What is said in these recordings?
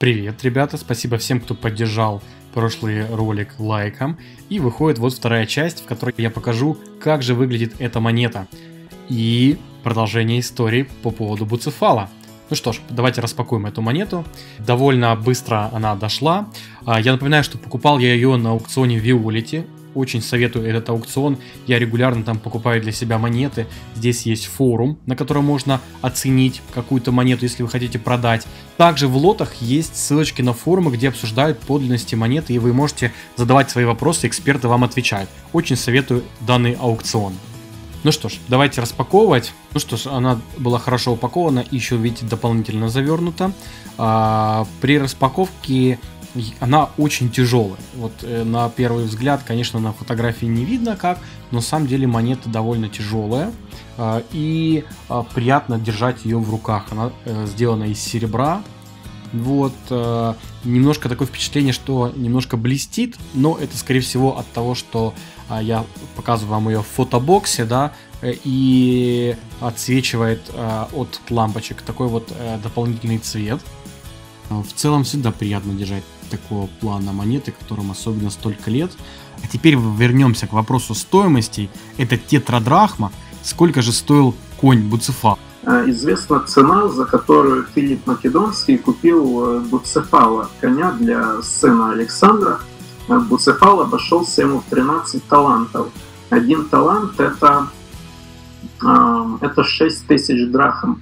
Привет, ребята, спасибо всем, кто поддержал прошлый ролик лайком. И выходит вот вторая часть, в которой я покажу, как же выглядит эта монета. И продолжение истории по поводу Буцефала. Ну что ж, давайте распакуем эту монету. Довольно быстро она дошла. Я напоминаю, что покупал я ее на аукционе Violity. Очень советую этот аукцион, я регулярно там покупаю для себя монеты. Здесь есть форум, на котором можно оценить какую-то монету, если вы хотите продать. Также в лотах есть ссылочки на форумы, где обсуждают подлинности монеты, и вы можете задавать свои вопросы, эксперты вам отвечают. Очень советую данный аукцион. Ну что ж, давайте распаковывать. Ну что ж, она была хорошо упакована, еще, видите, дополнительно завернута. При распаковке она очень тяжелая. Вот на первый взгляд, конечно, на фотографии не видно как, но на самом деле монета довольно тяжелая. И приятно держать ее в руках. Она сделана из серебра. Вот, немножко такое впечатление, что немножко блестит, но это, скорее всего, от того, что я показываю вам ее в фотобоксе, да, и отсвечивает от лампочек такой вот дополнительный цвет. В целом всегда приятно держать такого плана монеты, которым особенно столько лет. А теперь вернемся к вопросу стоимости. Это тетрадрахма. Сколько же стоил конь Буцефал? Известна цена, за которую Филипп Македонский купил Буцефала, коня для сына Александра. Буцефал обошелся ему в 13 талантов. Один талант — это 6000 драхм.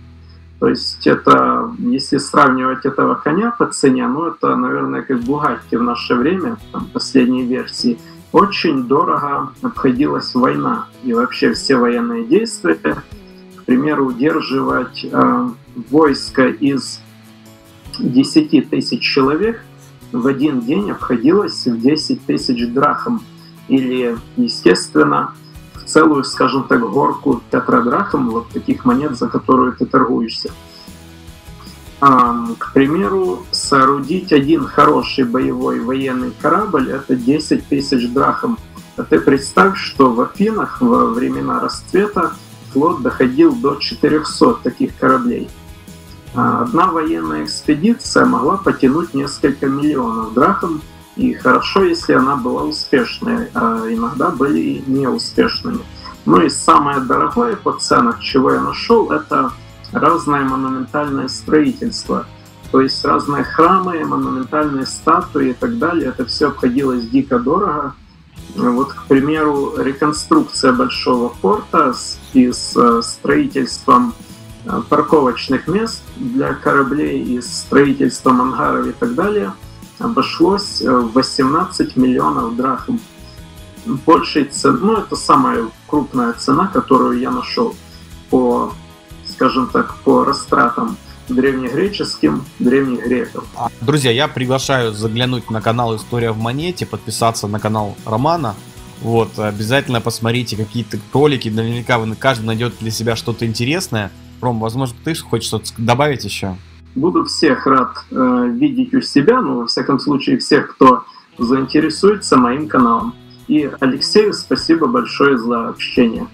То есть это, если сравнивать этого коня по цене, ну это, наверное, как Бугатти в наше время, там, последней версии. Очень дорого обходилась война и вообще все военные действия. К примеру, удерживать войско из 10 тысяч человек в один день обходилось в 10 тысяч драхм. Или, естественно, целую, скажем так, горку тетрадрахм, вот таких монет, за которую ты торгуешься. К примеру, соорудить один хороший боевой военный корабль — это 10 тысяч драхм. А ты представь, что в Афинах во времена расцвета флот доходил до 400 таких кораблей. Одна военная экспедиция могла потянуть несколько миллионов драхм. И хорошо, если она была успешной, а иногда были и неуспешными. Ну и самое дорогое по ценам, чего я нашел, это разное монументальное строительство. То есть разные храмы, монументальные статуи и так далее. Это все обходилось дико дорого. Вот, к примеру, реконструкция большого порта с строительством парковочных мест для кораблей и строительством ангаров и так далее обошлось 18 миллионов драхм. Большей цены, ну это самая крупная цена, которую я нашел по, скажем так, по растратам древнегреческим, древних греков. Друзья, я приглашаю заглянуть на канал История в монете, подписаться на канал Романа. Вот, обязательно посмотрите какие-то ролики, наверняка каждый найдет для себя что-то интересное. Ром, возможно, ты хочешь что-то добавить еще? Буду всех рад видеть у себя, ну, во всяком случае, всех, кто заинтересуется моим каналом. И Алексею спасибо большое за общение.